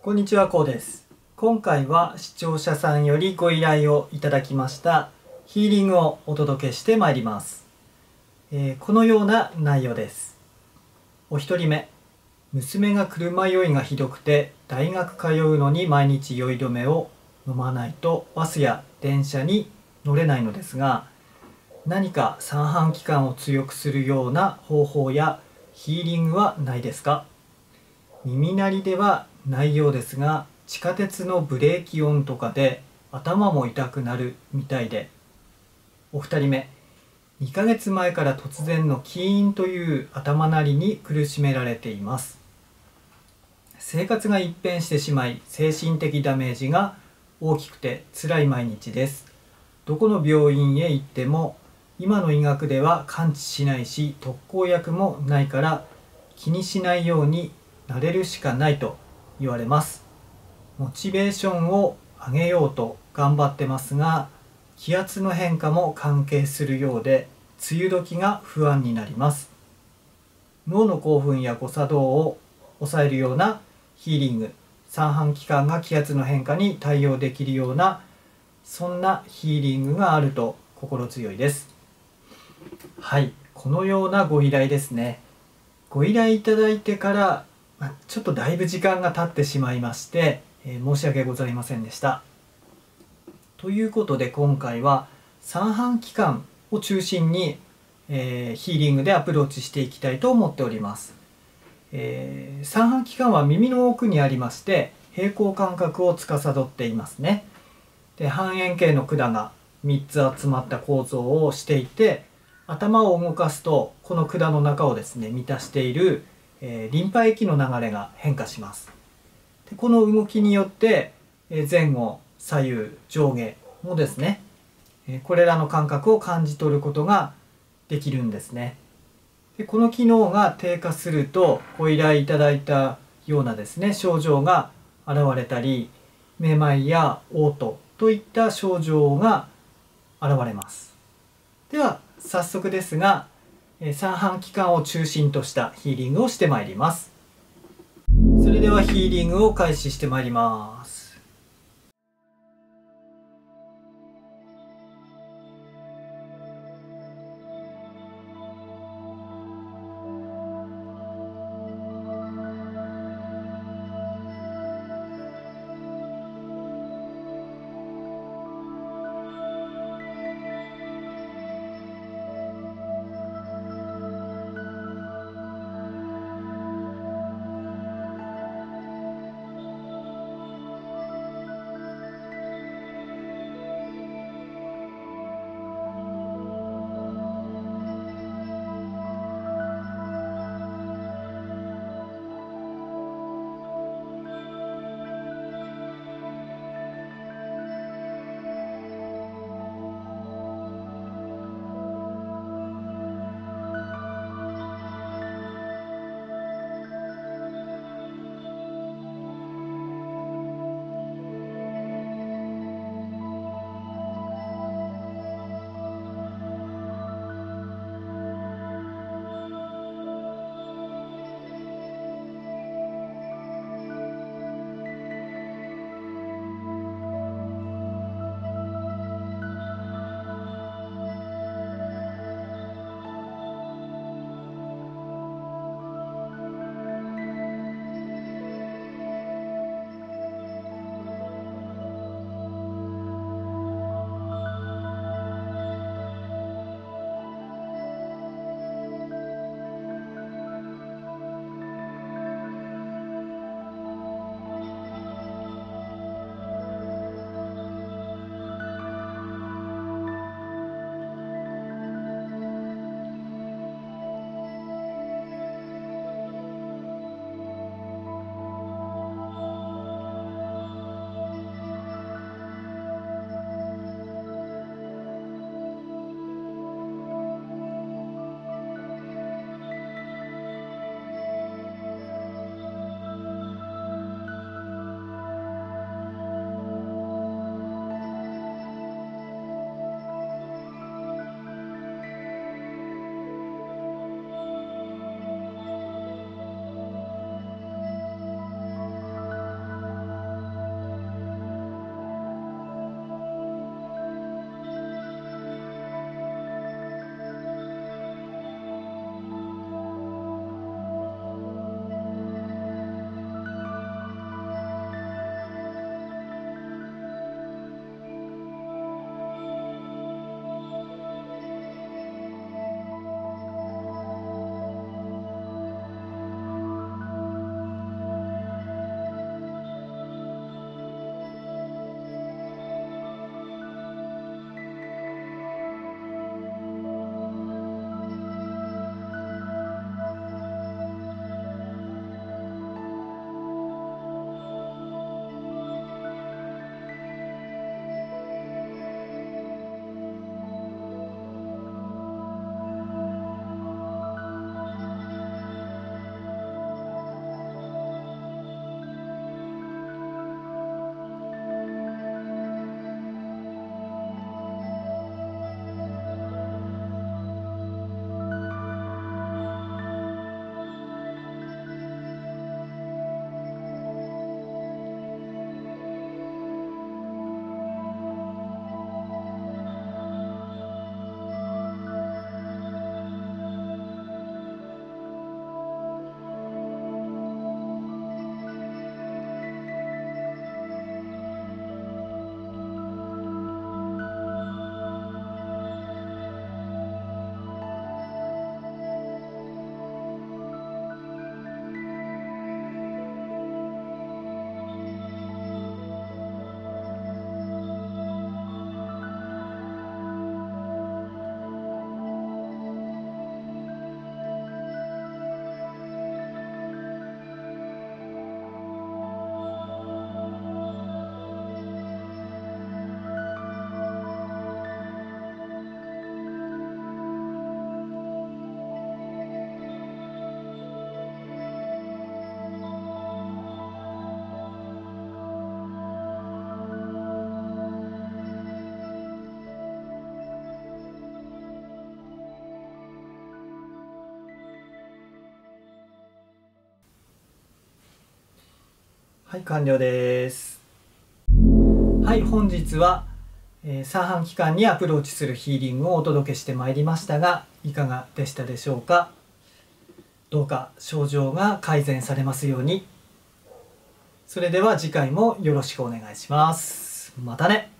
こんにちは、こうです。今回は視聴者さんよりご依頼をいただきましたヒーリングをお届けしてまいります。このような内容です。お一人目、娘が車酔いがひどくて大学通うのに毎日酔い止めを飲まないとバスや電車に乗れないのですが、何か三半規管を強くするような方法やヒーリングはないですか？耳鳴りではないようですが、地下鉄のブレーキ音とかで頭も痛くなるみたいで。お二人目、2ヶ月前から突然のキーンという頭鳴りに苦しめられています。生活が一変してしまい、精神的ダメージが大きくて辛い毎日です。どこの病院へ行っても今の医学では完治しないし、特効薬もないから気にしないようになれるしかないと言われます。モチベーションを上げようと頑張ってますが、気圧の変化も関係するようで梅雨時が不安になります。脳の興奮や誤作動を抑えるようなヒーリング、三半規管が気圧の変化に対応できるような、そんなヒーリングがあると心強いです。はい、このようなご依頼ですね。ご依頼いただいてからちょっとだいぶ時間が経ってしまいまして、申し訳ございませんでした。ということで今回は三半規管を中心に、ヒーリングでアプローチしていきたいと思っております。三半規管は耳の奥にありまして、平衡感覚を司っていますね。で、半円形の管が3つ集まった構造をしていて、頭を動かすとこの管の中をですね、満たしているリンパ液の流れが変化します。で、この動きによって前後左右上下もですね、これらの感覚を感じ取ることができるんですね。で、この機能が低下するとご依頼いただいたようなですね、症状が現れたり、めまいや嘔吐といった症状が現れます。では早速ですが、三半規管を中心としたヒーリングをしてまいります。それではヒーリングを開始してまいります。はい、完了です。はい、本日は、三半規管にアプローチするヒーリングをお届けしてまいりましたが、いかがでしたでしょうか。どうか症状が改善されますように。それでは次回もよろしくお願いします。またね。